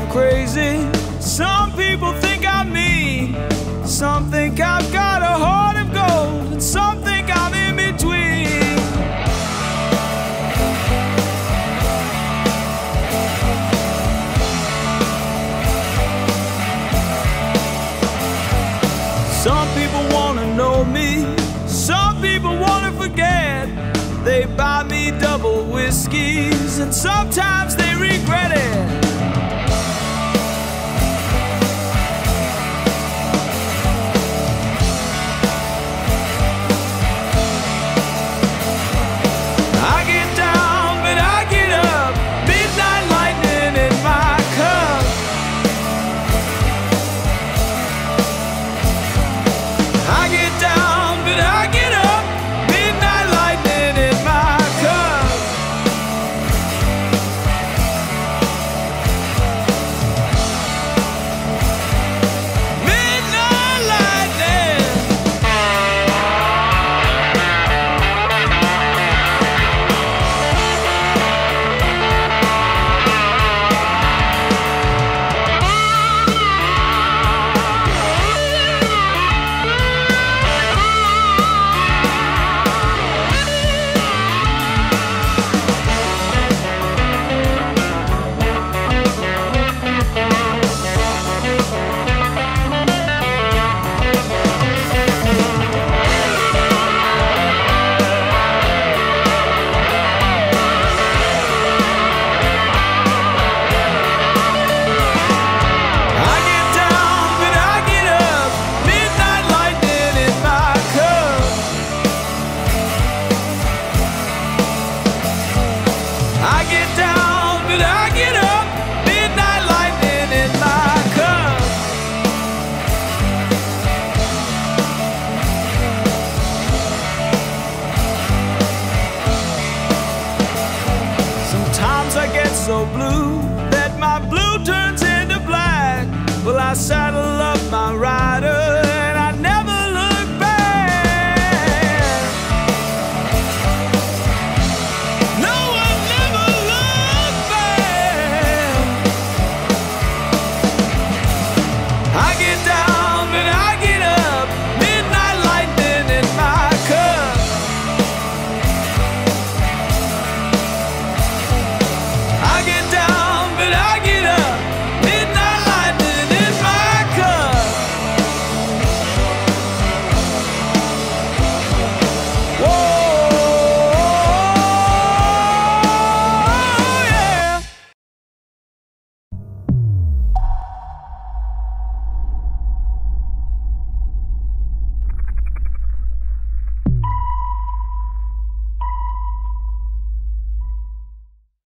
I'm crazy. Some people think I'm mean. Some think I've got a heart of gold, and some think I'm in between. Some people want to know me, some people want to forget. They buy me double whiskeys, and sometimes they regret it. So blue that my blue turns into black. Well, I sigh.